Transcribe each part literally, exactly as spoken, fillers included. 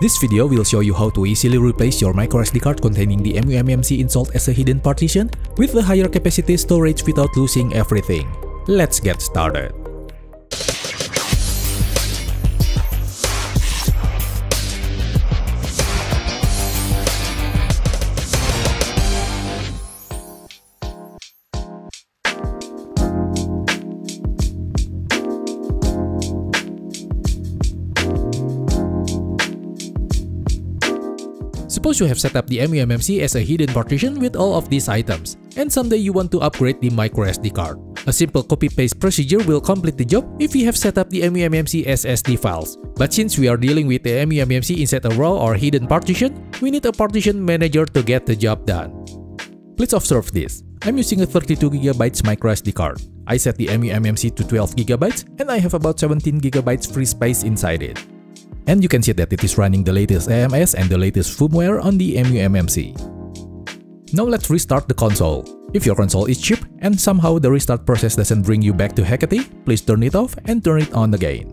This video will show you how to easily replace your microSD card containing the emuMMC installed as a hidden partition with the higher capacity storage without losing everything. Let's get started. Suppose you have set up the emuMMC as a hidden partition with all of these items, and someday you want to upgrade the microSD card. A simple copy-paste procedure will complete the job if you have set up the emuMMC as S D files. But since we are dealing with the emuMMC inside a raw or hidden partition, we need a partition manager to get the job done. Please observe this. I'm using a thirty-two gigabyte microSD card. I set the emuMMC to twelve gigabyte, and I have about seventeen gigabyte free space inside it. And you can see that it is running the latest A M S and the latest firmware on the emuMMC. Now let's restart the console. If your console is cheap and somehow the restart process doesn't bring you back to Hekate, please turn it off and turn it on again.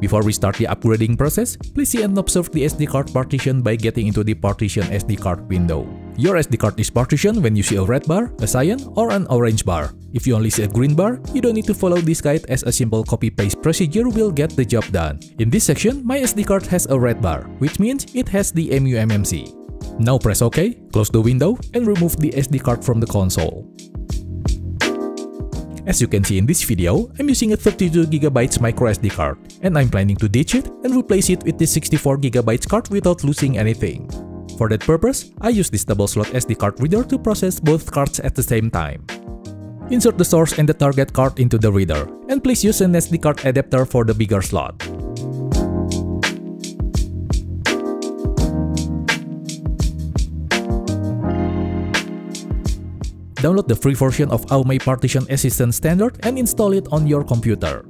Before we start the upgrading process, please see and observe the S D card partition by getting into the Partition S D card window. Your S D card is partitioned when you see a red bar, a cyan, or an orange bar. If you only see a green bar, you don't need to follow this guide as a simple copy-paste procedure will get the job done. In this section, my S D card has a red bar, which means it has the emuMMC. Now press OK, close the window, and remove the S D card from the console. As you can see in this video, I'm using a thirty-two gigabyte microSD card, and I'm planning to ditch it and replace it with the sixty-four gigabyte card without losing anything. For that purpose, I use this double slot S D card reader to process both cards at the same time. Insert the source and the target card into the reader, and please use an S D card adapter for the bigger slot. Download the free version of AOMEI Partition Assistant Standard and install it on your computer.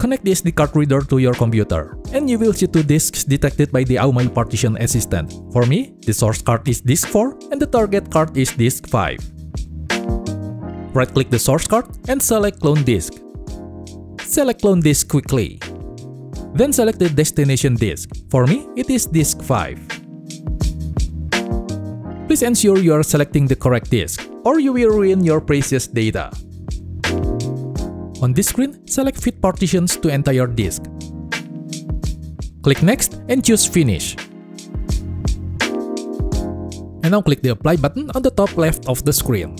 Connect the S D card reader to your computer, and you will see two disks detected by the AOMEI Partition Assistant. For me, the source card is disk four and the target card is disk five. Right-click the source card and select clone disk. Select clone disk quickly. Then select the destination disk. For me, it is disk five. Please ensure you are selecting the correct disk, or you will ruin your precious data. On this screen, select Fit Partitions to entire disk. Click Next and choose Finish. And now click the Apply button on the top left of the screen.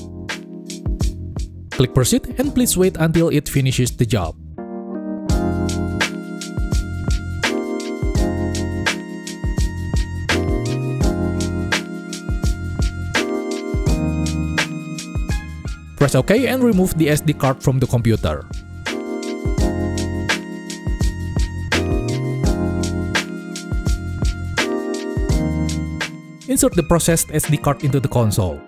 Click Proceed and please wait until it finishes the job. Press OK and remove the S D card from the computer. Insert the processed S D card into the console.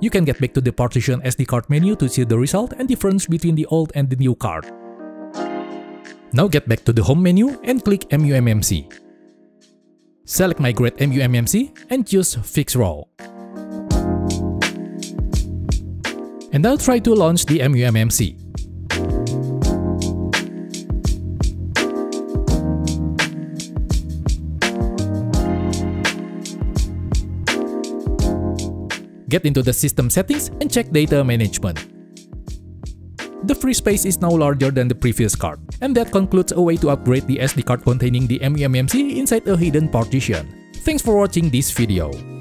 You can get back to the Partition S D card menu to see the result and difference between the old and the new card. Now get back to the home menu and click emuMMC. Select Migrate emuMMC and choose Fix Raw. And now try to launch the emuMMC. Get into the System Settings and check Data Management. The free space is now larger than the previous card. And that concludes a way to upgrade the S D card containing the emuMMC inside a hidden partition. Thanks for watching this video.